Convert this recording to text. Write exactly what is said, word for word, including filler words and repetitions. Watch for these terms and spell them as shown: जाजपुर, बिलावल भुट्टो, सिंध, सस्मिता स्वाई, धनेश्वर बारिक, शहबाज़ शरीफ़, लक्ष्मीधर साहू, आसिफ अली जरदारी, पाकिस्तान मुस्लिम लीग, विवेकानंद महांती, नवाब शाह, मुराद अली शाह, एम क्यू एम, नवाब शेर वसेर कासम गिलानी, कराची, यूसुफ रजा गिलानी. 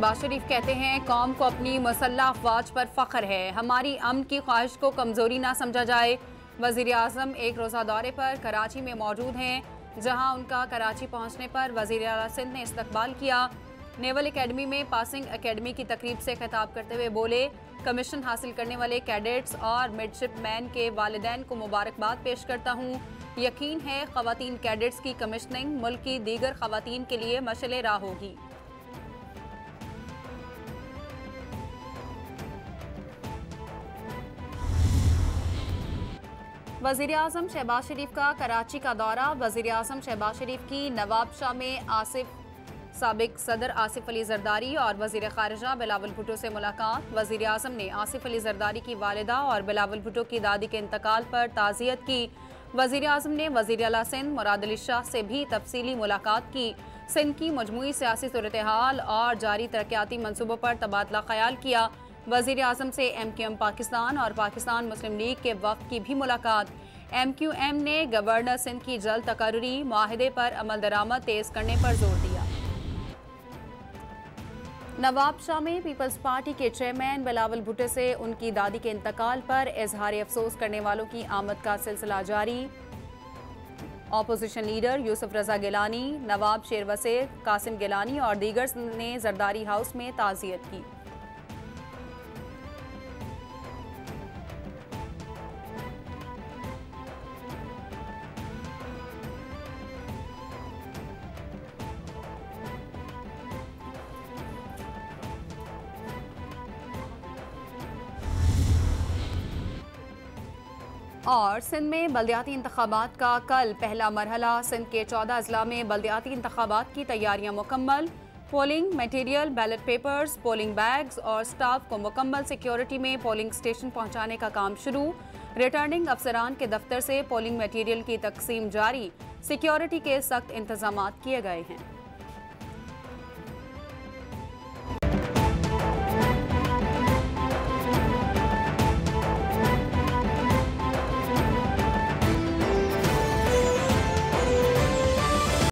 शहबाज़ शरीफ़ कहते हैं कौम को अपनी मसल्ला अफवाज पर फ़ख्र है, हमारी अमन की ख्वाहिश को कमज़ोरी ना समझा जाए। वज़ीर आज़म एक रोज़ा दौरे पर कराची में मौजूद हैं, जहां उनका कराची पहुंचने पर वज़ीर आला सिंध ने इस्तकबाल किया। नेवल एकेडमी में पासिंग एकेडमी की तकरीब से खिताब करते हुए बोले, कमीशन हासिल करने वाले कैडेट्स और मिडशिप मैन के वालिदैन को मुबारकबाद पेश करता हूँ। यकीन है ख़वातीन कैडेट्स की कमीशनिंग मुल्क की दीगर ख़वातीन के लिए मशले राह होगी। वज़ीर आज़म शहबाज़ शरीफ़ का कराची का दौरा। वज़ीर आज़म शहबाज़ शरीफ़ की नवाब शाह में आसिफ साबिक सदर आसिफ अली जरदारी और वज़ीर ख़ारिजा बिलावल भुट्टो से मुलाकात। वज़ीर आज़म ने आसिफ अली जरदारी की वालिदा और बिलावल भुट्टो की दादी के इंतकाल पर ताज़ियत की। वज़ीर आज़म ने वज़ीर आला सिंध मुराद अली शाह से भी तफसीली मुलाकात की। सिंध की मजमूई सियासी सूरत-ए-हाल और जारी तरक्याती मनसूबों पर तबादला ख्याल किया। वज़ीर आज़म से एम क्यू एम पाकिस्तान और पाकिस्तान मुस्लिम लीग के वफ़द की भी मुलाकात। एम क्यू एम ने गवर्नर सिंध की जल्द तकर्री माहदे पर अमल दरामद तेज़ करने पर जोर दिया। नवाब शाह में पीपल्स पार्टी के चेयरमैन बिलावल भुट्टो से उनकी दादी के इंतकाल पर इजहार अफसोस करने वालों की आमद का सिलसिला जारी। अपोजिशन लीडर यूसुफ रजा गिलानी, नवाब शेर वसेर कासम गिलानी और दीगर ने जरदारी हाउस में ताज़ियत की। और सिंध में बल्दियाती इंतखाबात का कल पहला मरहला। सिंध के चौदह अजला में बल्दियाती इंतखाबात की तैयारियां मुकम्मल। Polling material, ballot papers, polling bags और स्टाफ को मुकम्मल सिक्योरिटी में पोलिंग स्टेशन पहुंचाने का काम शुरू। रिटर्निंग अफसरान के दफ्तर से पोलिंग मटेरियल की तकसीम जारी। सिक्योरिटी के सख्त इंतजाम किए गए हैं।